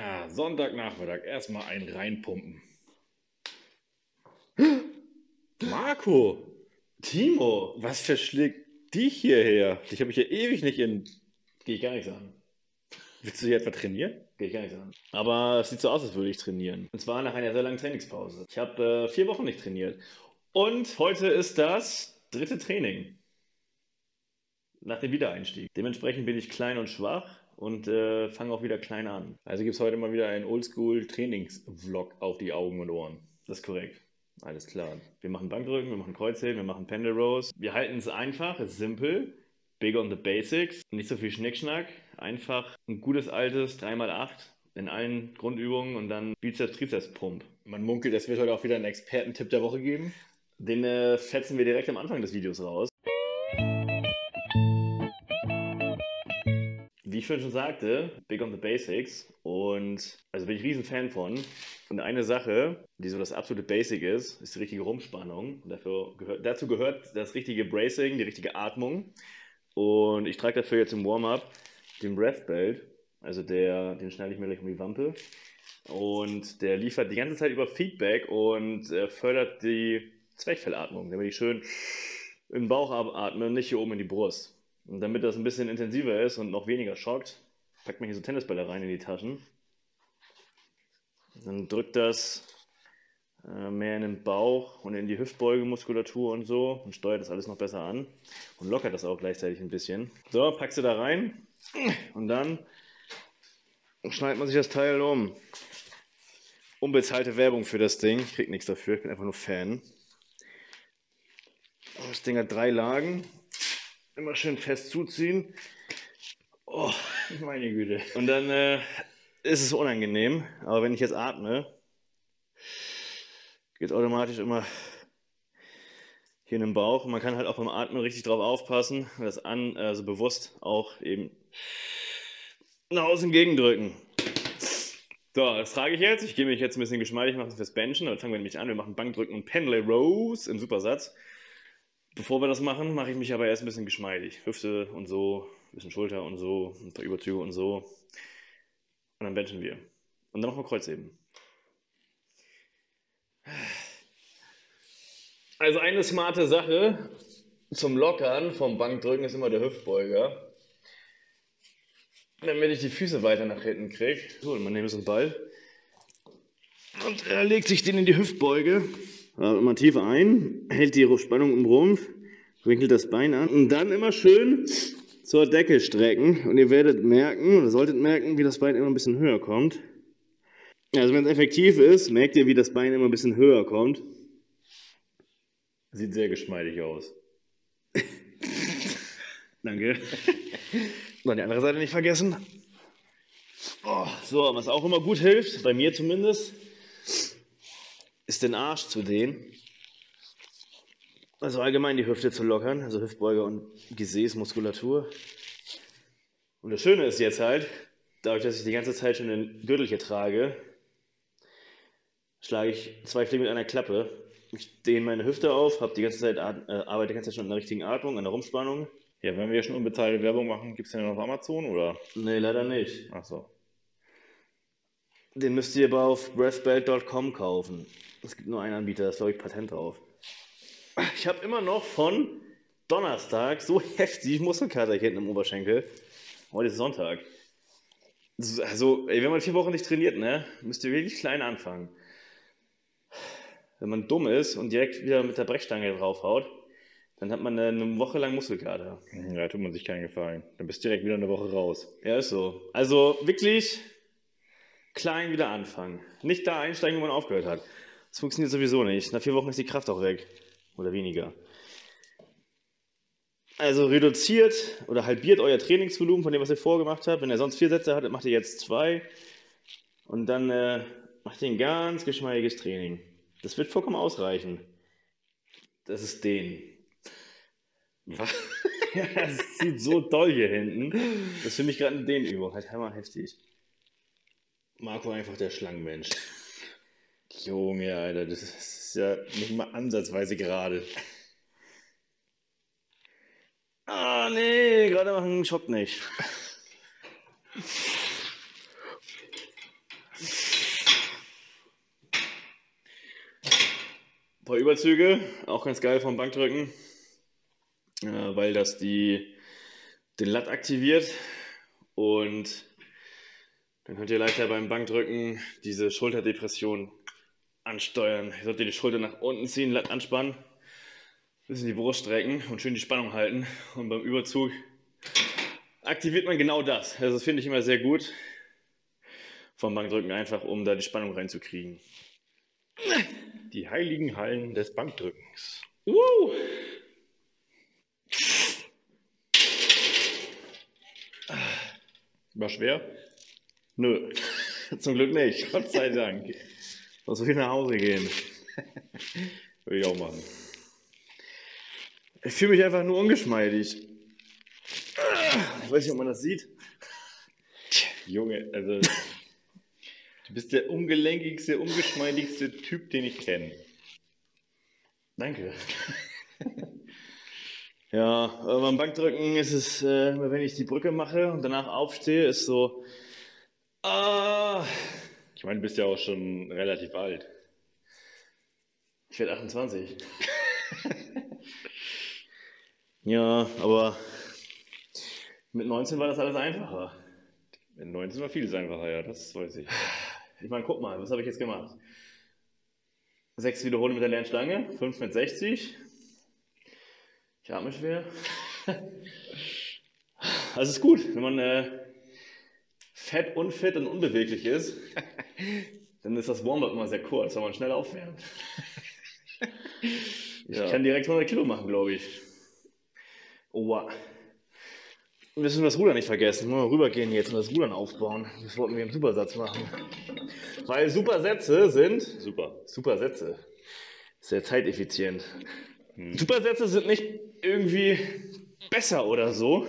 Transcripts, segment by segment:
Na, Sonntagnachmittag erstmal einen reinpumpen. Marco, Timo, was verschlägt dich hierher? Dich habe ich ja ewig nicht in... Gehe ich gar nichts an. Willst du hier etwa trainieren? Gehe ich gar nichts an. Aber es sieht so aus, als würde ich trainieren. Und zwar nach einer sehr langen Trainingspause. Ich habe 4 Wochen nicht trainiert. Und heute ist das 3. Training. Nach dem Wiedereinstieg. Dementsprechend bin ich klein und schwach und fange auch wieder klein an. Also gibt es heute mal wieder einen Oldschool-Trainings-Vlog auf die Augen und Ohren. Das ist korrekt. Alles klar. Wir machen Bankdrücken, wir machen Kreuzheben, wir machen Pendlay Rows. Wir halten es einfach, es ist simpel. Big on the basics. Nicht so viel Schnickschnack. Einfach ein gutes altes 3x8 in allen Grundübungen und dann Bizeps-Trizeps-Pump. Man munkelt, es wird heute auch wieder einen Expertentipp der Woche geben. Den fetzen wir direkt am Anfang des Videos raus. Wie ich schon sagte, Big on the Basics, und also bin ich riesen Fan von. Und eine Sache, die so das absolute Basic ist, ist die richtige Rumpfspannung. Dazu gehört das richtige Bracing, die richtige Atmung. Und ich trage dafür jetzt im Warm-Up den Breath Belt, also den schneide ich mir gleich um die Wampe. Und der liefert die ganze Zeit über Feedback und fördert die Zwerchfellatmung, damit ich schön in den Bauch atme und nicht hier oben in die Brust. Und damit das ein bisschen intensiver ist und noch weniger schockt, packt man hier so Tennisbälle rein in die Taschen. Dann drückt das mehr in den Bauch und in die Hüftbeugemuskulatur und so und steuert das alles noch besser an und lockert das auch gleichzeitig ein bisschen. So, packst du da rein und dann schneidet man sich das Teil um. Unbezahlte Werbung für das Ding. Ich krieg nichts dafür, ich bin einfach nur Fan. Das Ding hat 3 Lagen. Immer schön fest zuziehen. Oh, meine Güte. Und dann ist es unangenehm. Aber wenn ich jetzt atme, geht es automatisch immer hier in den Bauch. Und man kann halt auch beim Atmen richtig drauf aufpassen. Und das also bewusst auch eben nach außen gegendrücken. So, das trage ich jetzt. Ich gebe mich jetzt ein bisschen geschmeidig machen fürs Benchen. Dann fangen wir nämlich an. Wir machen Bankdrücken und Pendlay Rows im Supersatz. Bevor wir das machen, mache ich mich aber erst ein bisschen geschmeidig. Hüfte und so, ein bisschen Schulter und so, ein paar Überzüge und so. Und dann benchen wir. Und dann nochmal Kreuzheben. Also eine smarte Sache zum Lockern vom Bankdrücken ist immer der Hüftbeuger. Damit ich die Füße weiter nach hinten kriege. So, man nimmt so einen Ball und er legt sich den in die Hüftbeuge. Immer tief ein, hält die Spannung im Rumpf, winkelt das Bein an und dann immer schön zur Decke strecken. Und ihr werdet merken, oder solltet merken, wie das Bein immer ein bisschen höher kommt. Also wenn es effektiv ist, merkt ihr, wie das Bein immer ein bisschen höher kommt. Sieht sehr geschmeidig aus. Danke. Und die andere Seite nicht vergessen. Oh, so, was auch immer gut hilft, bei mir zumindest, ist den Arsch zu dehnen, also allgemein die Hüfte zu lockern, also Hüftbeuger und Gesäßmuskulatur. Und das Schöne ist jetzt halt, dadurch, dass ich die ganze Zeit schon den Gürtel hier trage, schlage ich 2 Fliegen mit einer Klappe. Ich dehne meine Hüfte auf, habe die ganze Zeit, arbeite die ganze Zeit schon an der richtigen Atmung, an der Rumpfspannung. Ja, wenn wir ja schon unbezahlte Werbung machen, gibt es den auf Amazon, oder? Nee, leider nicht. Ach so. Den müsst ihr aber auf breathbelt.com kaufen. Es gibt nur einen Anbieter, da ist, glaube ich, Patent drauf. Ich habe immer noch von Donnerstag so heftig Muskelkater hier hinten im Oberschenkel. Heute ist Sonntag. Also, ey, wenn man 4 Wochen nicht trainiert, ne, müsst ihr wirklich klein anfangen. Wenn man dumm ist und direkt wieder mit der Brechstange draufhaut, dann hat man eine Woche lang Muskelkater. Ja, tut man sich keinen Gefallen. Dann bist du direkt wieder eine Woche raus. Ja, ist so. Also, wirklich... klein wieder anfangen. Nicht da einsteigen, wo man aufgehört hat. Das funktioniert sowieso nicht. Nach 4 Wochen ist die Kraft auch weg. Oder weniger. Also reduziert oder halbiert euer Trainingsvolumen von dem, was ihr vorgemacht habt. Wenn ihr sonst 4 Sätze hattet, macht ihr jetzt 2. Und dann macht ihr ein ganz geschmeidiges Training. Das wird vollkommen ausreichen. Das ist dehnen. Was? Das sieht so doll hier hinten. Das ist für mich gerade eine Dehnübung. Halt hammer heftig. Marco einfach der Schlangenmensch. Junge, Alter, das ist ja nicht mal ansatzweise gerade. Ah, nee, gerade machen schockt nicht. Ein paar Überzüge, auch ganz geil vom Bankdrücken, weil das den Lat aktiviert und dann könnt ihr leichter beim Bankdrücken diese Schulterdepression ansteuern. Ihr solltet die Schulter nach unten ziehen, Lat anspannen, ein bisschen die Brust strecken und schön die Spannung halten. Und beim Überzug aktiviert man genau das. Also das finde ich immer sehr gut vom Bankdrücken, einfach um da die Spannung reinzukriegen. Die heiligen Hallen des Bankdrückens. War schwer? Nö, zum Glück nicht. Gott sei Dank. Sonst will ich nach Hause gehen. Will ich auch machen. Ich fühle mich einfach nur ungeschmeidig. Ich weiß nicht, ob man das sieht. Junge, also du bist der ungelenkigste, ungeschmeidigste Typ, den ich kenne. Danke. Ja, beim Bankdrücken ist es, wenn ich die Brücke mache und danach aufstehe, ist so. Ich meine, du bist ja auch schon relativ alt. Ich werde 28. Ja, aber mit 19 war das alles einfacher. Mit 19 war vieles einfacher, ja, das weiß ich. Ich meine, guck mal, was habe ich jetzt gemacht? 6 Wiederholungen mit der Lernstange, 5 mit 60. Ich atme schwer. Also ist gut, wenn man fett, unfit und unbeweglich ist, dann ist das Warm-up immer sehr kurz, weil man schnell aufwärmt. Ja. Ich kann direkt 100 Kilo machen, glaube ich. Oha. Wir müssen das Rudern nicht vergessen. Nur rübergehen jetzt und das Rudern aufbauen. Das wollten wir im Supersatz machen. Weil Supersätze sind super. Supersätze. Sehr zeiteffizient. Supersätze sind nicht irgendwie besser oder so.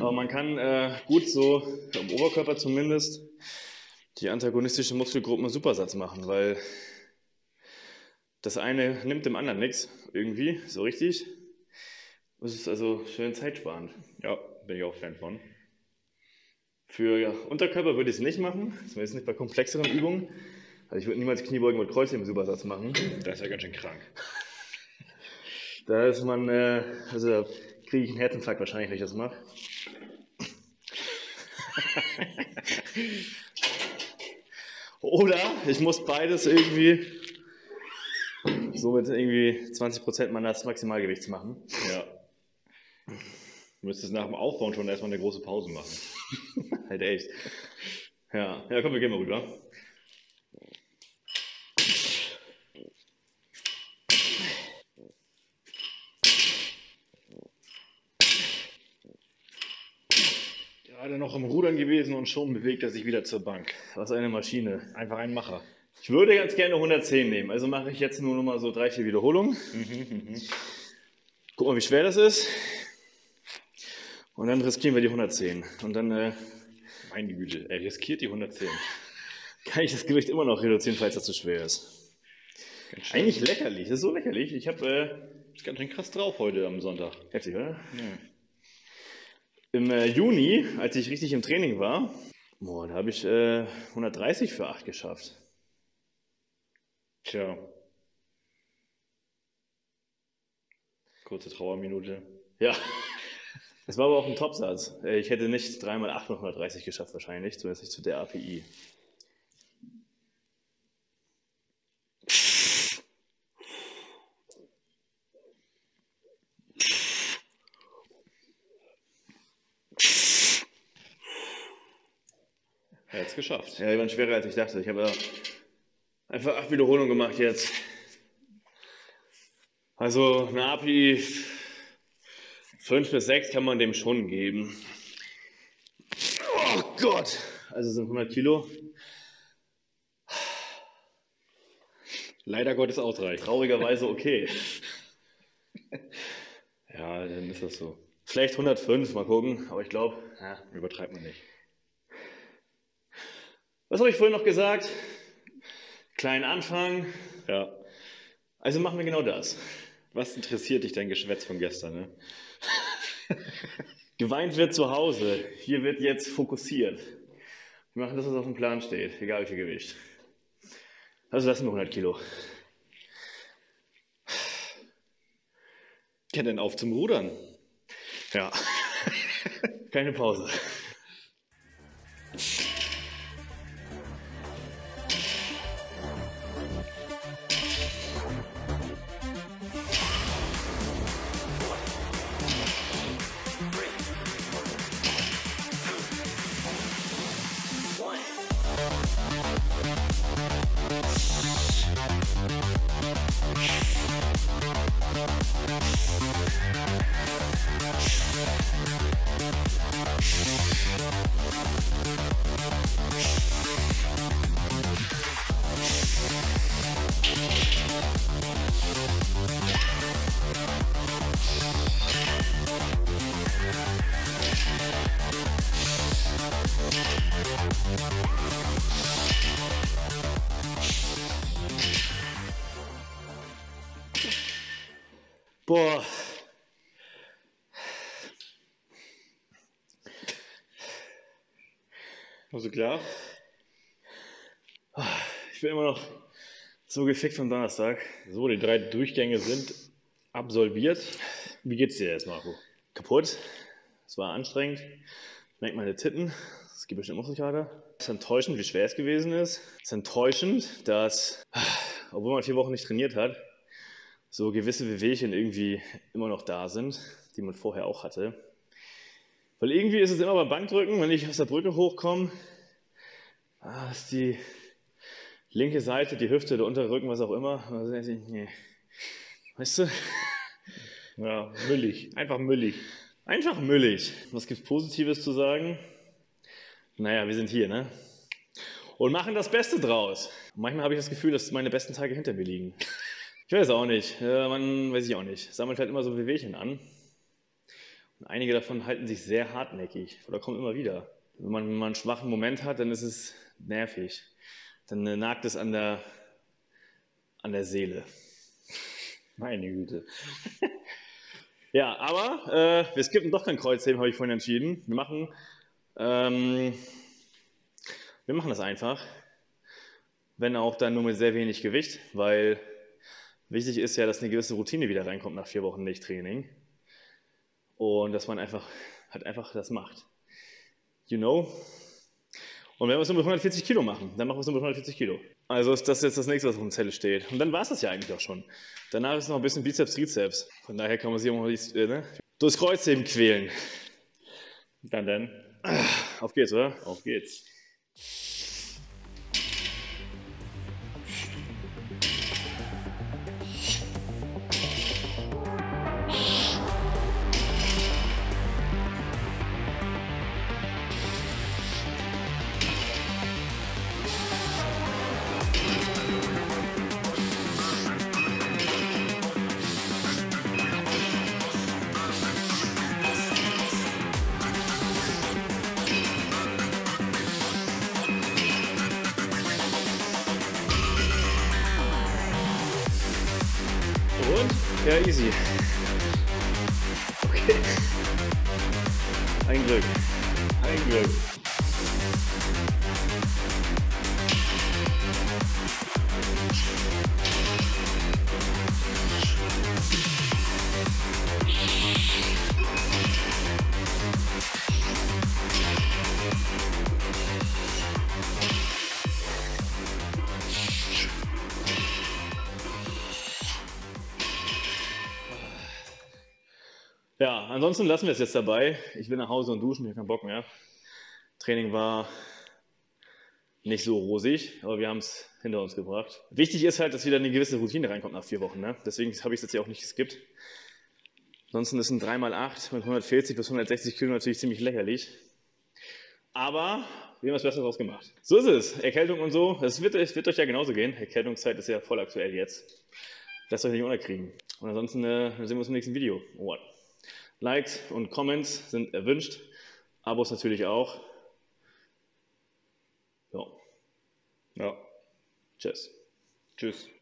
Aber man kann gut so am Oberkörper zumindest die antagonistischen Muskelgruppen Supersatz machen, weil das eine nimmt dem anderen nichts irgendwie, so richtig. Das ist also schön zeitsparend. Ja, bin ich auch Fan von. Für Unterkörper würde ich es nicht machen, zumindest nicht bei komplexeren Übungen. Also ich würde niemals Kniebeugen mit Kreuzheben im Supersatz machen. Das ist ja ganz schön krank. Da ist man, also da kriege ich einen Herzinfarkt wahrscheinlich, wenn ich das mache. Oder ich muss beides irgendwie somit irgendwie 20% meines Maximalgewichts machen. Ja. Du müsstest nach dem Aufbauen schon erstmal eine große Pause machen. Halt echt. Ja. Ja, komm, wir gehen mal rüber. Gerade noch im Rudern gewesen und schon bewegt er sich wieder zur Bank. Was eine Maschine. Einfach ein Macher. Ich würde ganz gerne 110 nehmen, also mache ich jetzt nur noch mal so 3-4 Wiederholungen. Guck mal, wie schwer das ist. Und dann riskieren wir die 110. Und dann, meine Güte, er riskiert die 110. Kann ich das Gewicht immer noch reduzieren, falls das zu schwer ist. Eigentlich lächerlich, das ist so lächerlich. Ich habe ist ganz schön krass drauf heute am Sonntag. Heftig, oder? Ja. Im Juni, als ich richtig im Training war, boah, da habe ich 130 für 8 geschafft. Tja. Kurze Trauerminute. Ja. Das war aber auch ein Topsatz. Ich hätte nicht 3×8 noch 130 geschafft wahrscheinlich, zumindest nicht zu der API. Er hat es geschafft. Ja, die waren schwerer als ich dachte. Ich habe einfach 8 Wiederholungen gemacht jetzt. Also eine API 5 bis 6 kann man dem schon geben. Oh Gott! Also sind 100 Kilo. Leider Gottes ausreichend. Traurigerweise okay. Ja, dann ist das so. Vielleicht 105, mal gucken. Aber ich glaube, ja, übertreibt man nicht. Was habe ich vorhin noch gesagt? Kleinen Anfang. Ja. Also machen wir genau das. Was interessiert dich dein Geschwätz von gestern? Ne? Geweint wird zu Hause. Hier wird jetzt fokussiert. Wir machen das, was auf dem Plan steht, egal wie viel Gewicht. Also lassen wir 100 Kilo. Ja, dann auf zum Rudern. Ja, keine Pause. Boah. Also klar. Ich bin immer noch so gefickt vom Donnerstag. So, die 3 Durchgänge sind absolviert. Wie geht's dir jetzt, Marco? Kaputt. Es war anstrengend. Ich merke meine Titten. Das geht bestimmt auch nicht weiter. Es ist enttäuschend, wie schwer es gewesen ist. Es ist enttäuschend, dass, obwohl man 4 Wochen nicht trainiert hat, so gewisse Wehwehchen irgendwie immer noch da sind, die man vorher auch hatte. Weil irgendwie ist es immer beim Bankdrücken, wenn ich aus der Brücke hochkomme, ist die linke Seite, die Hüfte, der untere Rücken, was auch immer. Also, nee. Weißt du? Ja, müllig. Einfach müllig. Einfach müllig. Was gibt es Positives zu sagen? Naja, wir sind hier, ne? Und machen das Beste draus. Manchmal habe ich das Gefühl, dass meine besten Tage hinter mir liegen. Ich weiß auch nicht, weiß ich auch nicht. Sammelt halt immer so Wehwehchen an. Und einige davon halten sich sehr hartnäckig oder kommen immer wieder. Wenn man mal einen schwachen Moment hat, dann ist es nervig. Dann nagt es an der Seele. Meine Güte. Ja, aber wir skippen doch kein Kreuzheben, habe ich vorhin entschieden. Wir machen das einfach. Wenn auch dann nur mit sehr wenig Gewicht, weil wichtig ist ja, dass eine gewisse Routine wieder reinkommt nach 4 Wochen Nicht-Training und dass man einfach das macht. You know? Und wenn wir es nur mit 140 Kilo machen, dann machen wir es nur mit 140 Kilo. Also ist das jetzt das nächste, was auf dem Zettel steht. Und dann war es das ja eigentlich auch schon. Danach ist noch ein bisschen Bizeps, Trizeps. Von daher kann man sich immer noch durchs Kreuzheben quälen. Dann. Auf geht's, oder? Auf geht's. Ja, easy. Okay. Ein Glück. Ein Glück. Ja, ansonsten lassen wir es jetzt dabei. Ich will nach Hause und duschen, ich habe keinen Bock mehr. Training war nicht so rosig, aber wir haben es hinter uns gebracht. Wichtig ist halt, dass wieder eine gewisse Routine reinkommt nach 4 Wochen. Ne? Deswegen habe ich es jetzt ja auch nicht geskippt. Ansonsten ist ein 3×8 mit 140 bis 160 Kilo natürlich ziemlich lächerlich. Aber wir haben das Beste draus gemacht. So ist es. Erkältung und so. Es wird euch ja genauso gehen. Erkältungszeit ist ja voll aktuell jetzt. Lasst euch nicht unterkriegen. Und ansonsten sehen wir uns im nächsten Video. What? Likes und Comments sind erwünscht, Abos natürlich auch. Ja. Tschüss. Tschüss.